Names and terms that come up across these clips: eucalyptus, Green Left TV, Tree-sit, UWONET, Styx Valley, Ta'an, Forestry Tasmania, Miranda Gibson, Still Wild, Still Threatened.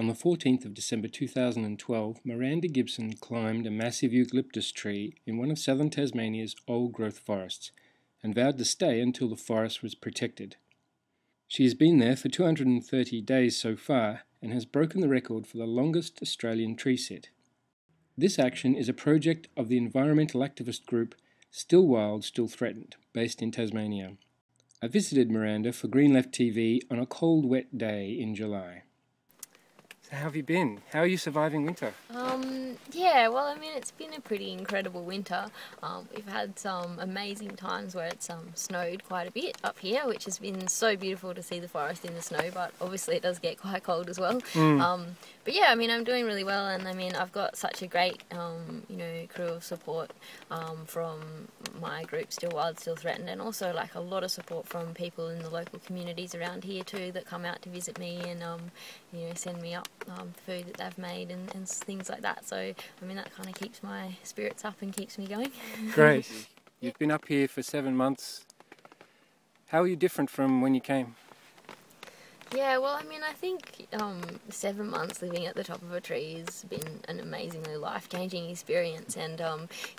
On the 14th of December 2012, Miranda Gibson climbed a massive eucalyptus tree in one of southern Tasmania's old-growth forests and vowed to stay until the forest was protected. She has been there for 230 days so far and has broken the record for the longest Australian tree sit. This action is a project of the environmental activist group Still Wild, Still Threatened, based in Tasmania. I visited Miranda for Green Left TV on a cold, wet day in July. So how have you been? How are you surviving winter? Yeah, well, I mean, it's been a pretty incredible winter. We've had some amazing times where it's snowed quite a bit up here, which has been so beautiful to see the forest in the snow, but obviously it does get quite cold as well. But yeah, I mean, I'm doing really well, and I mean, I've got such a great, you know, crew of support from my group Still Wild, Still Threatened, and also like a lot of support from people in the local communities around here too that come out to visit me and, you know, send me up food that they've made and things like that. So, I mean, that kind of keeps my spirits up and keeps me going. Great. You've been up here for 7 months. How are you different from when you came? Yeah, well, I mean, I think 7 months living at the top of a tree has been an amazingly life-changing experience, and,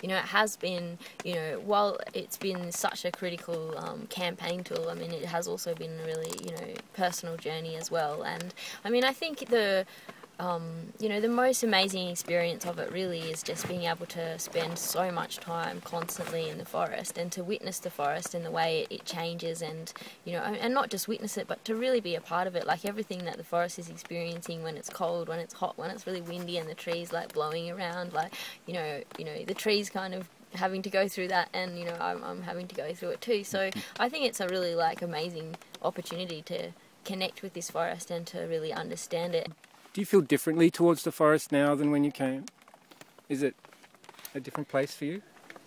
you know, it has been, you know, while it's been such a critical campaign tool, I mean, it has also been a really, you know, personal journey as well. And, I mean, I think the you know, the most amazing experience of it really is just being able to spend so much time constantly in the forest and to witness the forest and the way it changes, and, you know, and not just witness it, but to really be a part of it, like everything that the forest is experiencing when it's cold, when it's hot, when it's really windy and the trees like blowing around, like, you know, the trees kind of having to go through that, and, you know, I'm having to go through it too. So I think it's a really like amazing opportunity to connect with this forest and to really understand it. Do you feel differently towards the forest now than when you came? Is it a different place for you?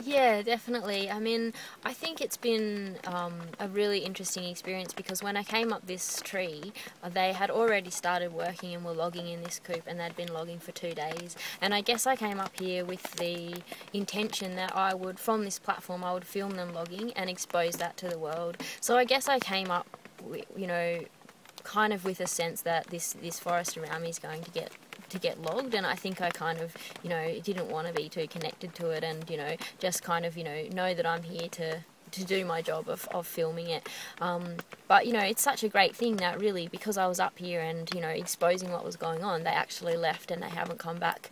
Yeah, definitely. I mean, I think it's been a really interesting experience, because when I came up this tree, they had already started working and were logging in this coop, and they'd been logging for 2 days. And I guess I came up here with the intention that I would, from this platform, I would film them logging and expose that to the world. So I guess I came up, you know, kind of with a sense that this forest around me is going to get logged, and I think I kind of, you know, didn't want to be too connected to it, and, you know, just kind of, you know that I'm here to do my job of filming it. But, you know, it's such a great thing that really, because I was up here and, you know, exposing what was going on, they actually left and they haven't come back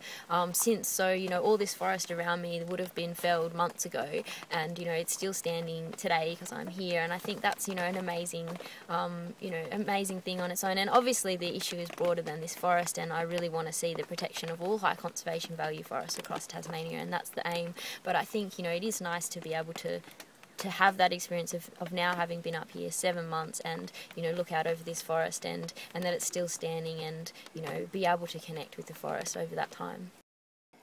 since. So, you know, all this forest around me would have been felled months ago, and, you know, it's still standing today because I'm here. And I think that's, you know, an amazing, you know, amazing thing on its own. And obviously the issue is broader than this forest, and I really want to see the protection of all high conservation value forests across Tasmania, and that's the aim. But I think, you know, it is nice to be able to have that experience of now having been up here 7 months and, you know, look out over this forest and that it's still standing, and, you know, be able to connect with the forest over that time.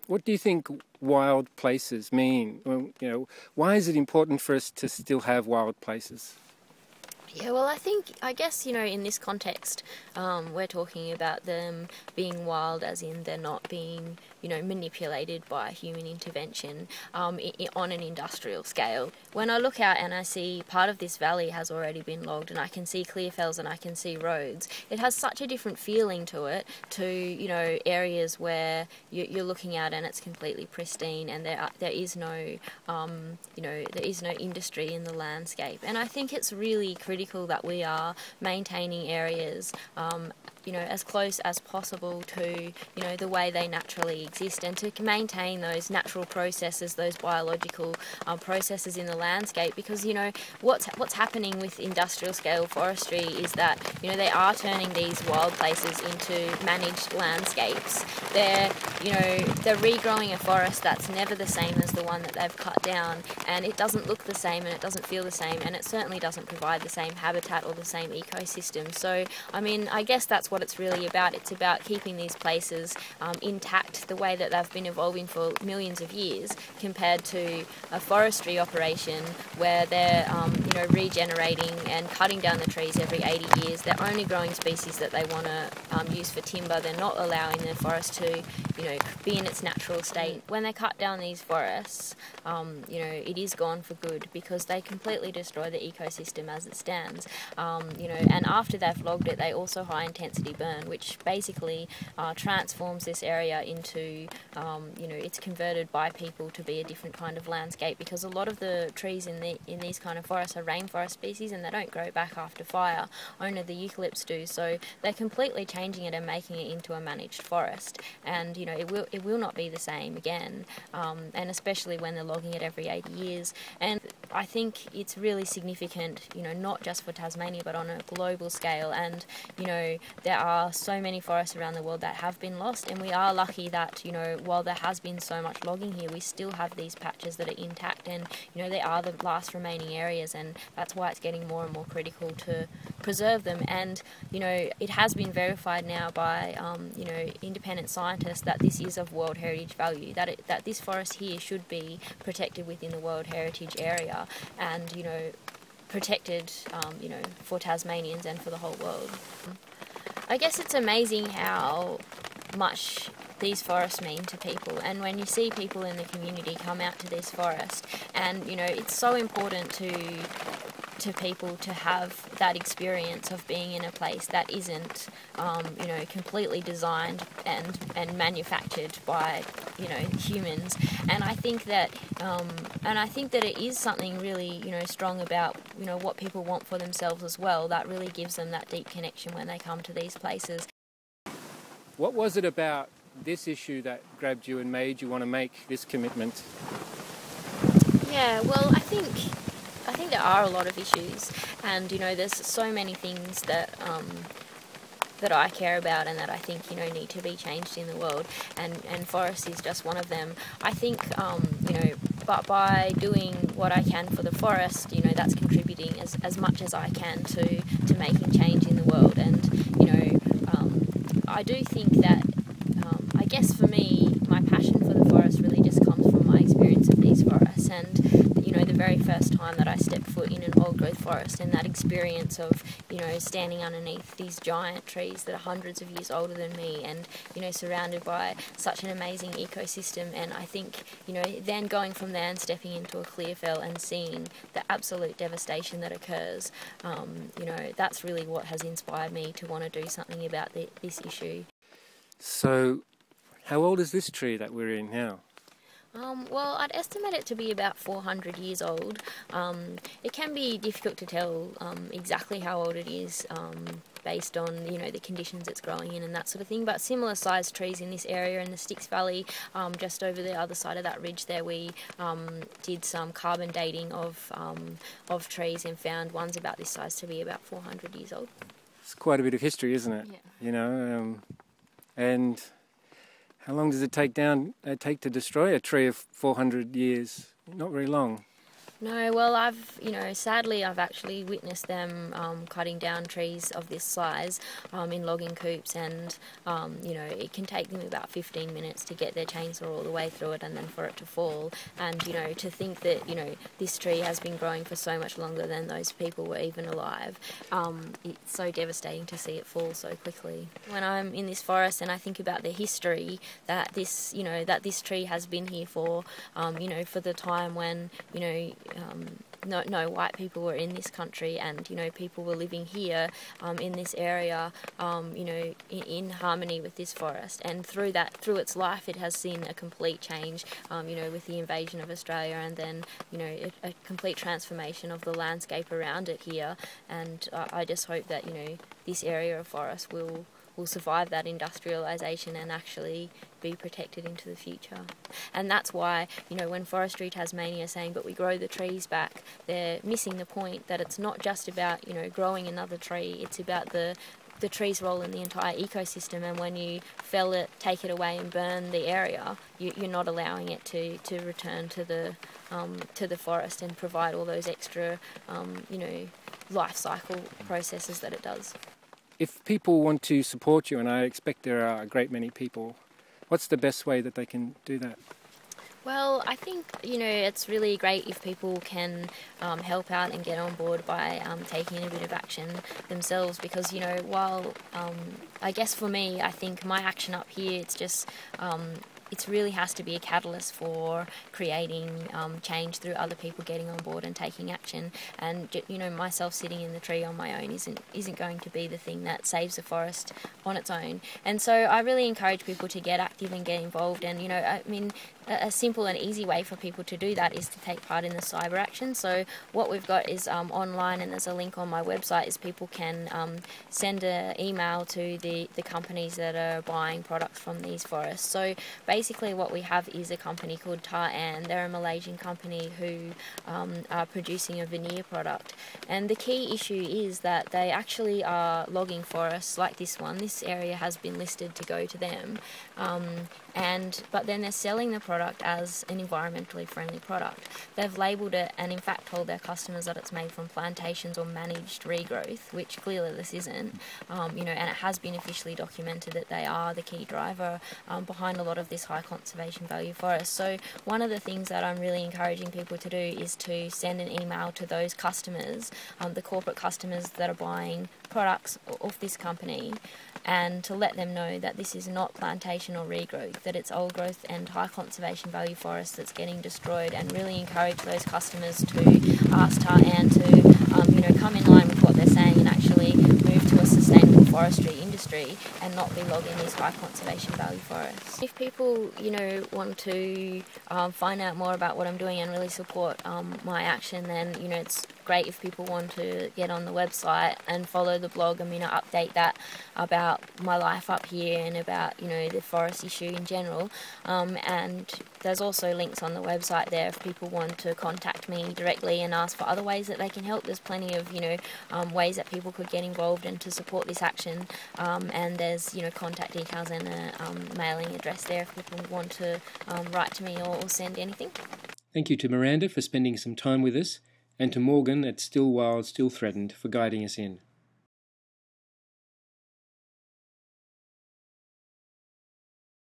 What do you think wild places mean? Well, you know, why is it important for us to still have wild places? Yeah, well, I guess, you know, in this context, we're talking about them being wild as in they're not being, you know, manipulated by human intervention on an industrial scale. When I look out and I see part of this valley has already been logged, and I can see clear fells and I can see roads, it has such a different feeling to it to, you know, areas where you're looking out and it's completely pristine and there is no, you know, there is no industry in the landscape. And I think it's really critical that we are maintaining areas, you know, as close as possible to, you know, the way they naturally exist, and to maintain those natural processes, those biological processes in the landscape, because, you know, what's happening with industrial scale forestry is that, you know, they are turning these wild places into managed landscapes. They're regrowing a forest that's never the same as the one that they've cut down, and it doesn't look the same, and it doesn't feel the same, and it certainly doesn't provide the same habitat or the same ecosystem. So, I mean, I guess that's what it's really about. It's about keeping these places intact the way that they've been evolving for millions of years, compared to a forestry operation where they're you know, regenerating and cutting down the trees every 80 years. They're only growing species that they want to use for timber. They're not allowing the forest to, you know, be in its natural state. When they cut down these forests, you know, it is gone for good, because they completely destroy the ecosystem as it stands. hands. And after they've logged it, they also high intensity burn, which basically transforms this area into, it's converted by people to be a different kind of landscape, because a lot of the trees in these kind of forests are rainforest species, and they don't grow back after fire. Only the eucalypts do. So they're completely changing it and making it into a managed forest, and it will not be the same again. And especially when they're logging it every 80 years. And I think it's really significant, not just for Tasmania, but on a global scale. And there are so many forests around the world that have been lost, and we are lucky that while there has been so much logging here, we still have these patches that are intact, and they are the last remaining areas, and that's why it's getting more and more critical to preserve them. And it has been verified now by independent scientists that this is of World Heritage value, that this forest here should be protected within the World Heritage area, and protected for Tasmanians and for the whole world. I guess it's amazing how much these forests mean to people, and when you see people in the community come out to these forests, and it's so important to people to have that experience of being in a place that isn't completely designed and manufactured by humans. And I think that it is something really strong about what people want for themselves as well, that really gives them that deep connection when they come to these places. What was it about this issue that grabbed you and made you want to make this commitment? Yeah, well, I think there are a lot of issues, and there's so many things that that I care about and that I think need to be changed in the world, and forest is just one of them. I think but by doing what I can for the forest, that's contributing as much as I can to making change in the world. And I do think that I guess for me, my passion for the forest really just comes from my experience of these forests, and the very first time that I stepped foot in an old growth forest, and that experience of standing underneath these giant trees that are hundreds of years older than me, and surrounded by such an amazing ecosystem. And I think then going from there and stepping into a clear fell and seeing the absolute devastation that occurs, that's really what has inspired me to want to do something about this issue. So how old is this tree that we're in now? Well, I'd estimate it to be about 400 years old. It can be difficult to tell exactly how old it is based on the conditions it's growing in and that sort of thing, but similar sized trees in this area in the Styx Valley, just over the other side of that ridge there, we did some carbon dating of trees and found ones about this size to be about 400 years old. It's quite a bit of history, isn't it? Yeah. And how long does it take to destroy a tree of 400 years? Not very long. No, well, sadly I've actually witnessed them cutting down trees of this size in logging coops, and, it can take them about 15 minutes to get their chainsaw all the way through it and then for it to fall. And, to think that, this tree has been growing for so much longer than those people were even alive. It's so devastating to see it fall so quickly. When I'm in this forest and I think about the history that this tree has been here for, for the time when, no white people were in this country, and people were living here in this area, in harmony with this forest. And through its life, it has seen a complete change, with the invasion of Australia, and then a complete transformation of the landscape around it here. And I just hope that this area of forest will survive that industrialisation and actually be protected into the future. And that's why, when Forestry Tasmania is saying, but we grow the trees back, they're missing the point that it's not just about, growing another tree, it's about the tree's role in the entire ecosystem. And when you fell it, take it away and burn the area, you're not allowing it to return to the forest and provide all those extra, life cycle processes that it does. If people want to support you, and I expect there are a great many people, what's the best way that they can do that? Well, I think, it's really great if people can help out and get on board by taking a bit of action themselves, because, while I guess for me, I think my action up here, it's just it really has to be a catalyst for creating change through other people getting on board and taking action. And you know, myself sitting in the tree on my own isn't going to be the thing that saves the forest on its own. And so I really encourage people to get active and get involved. And you know, I mean, a simple and easy way for people to do that is to take part in the cyber action. So what we've got is online, and there's a link on my website, is people can send an email to the companies that are buying products from these forests. So basically what we have is a company called Ta'an. They're a Malaysian company who are producing a veneer product. And the key issue is that they actually are logging forests like this one. This area has been listed to go to them. But then they're selling the product as an environmentally friendly product. They've labelled it and in fact told their customers that it's made from plantations or managed regrowth, which clearly this isn't. You know, and it has been officially documented that they are the key driver behind a lot of this high conservation value forest. So one of the things that I'm really encouraging people to do is to send an email to those customers, the corporate customers that are buying products off this company, and to let them know that this is not plantation or regrowth, that it's old growth and high conservation value forest that's getting destroyed, and really encourage those customers to ask Ta'an to you know, come in line with what they're saying and actually move to a sustainable forestry industry and not be logging these high conservation value forests. If people, you know, want to find out more about what I'm doing and really support my action, then you know, it's great if people want to get on the website and follow the blog. I mean, I update that about my life up here and about, you know, the forest issue in general. And there's also links on the website there if people want to contact me directly and ask for other ways that they can help. There's plenty of, you know, ways that people could get involved and to support this action. And there's, you know, contact details and a mailing address there if people want to write to me or send anything. Thank you to Miranda for spending some time with us, and to Morgan at Still Wild, Still Threatened for guiding us in.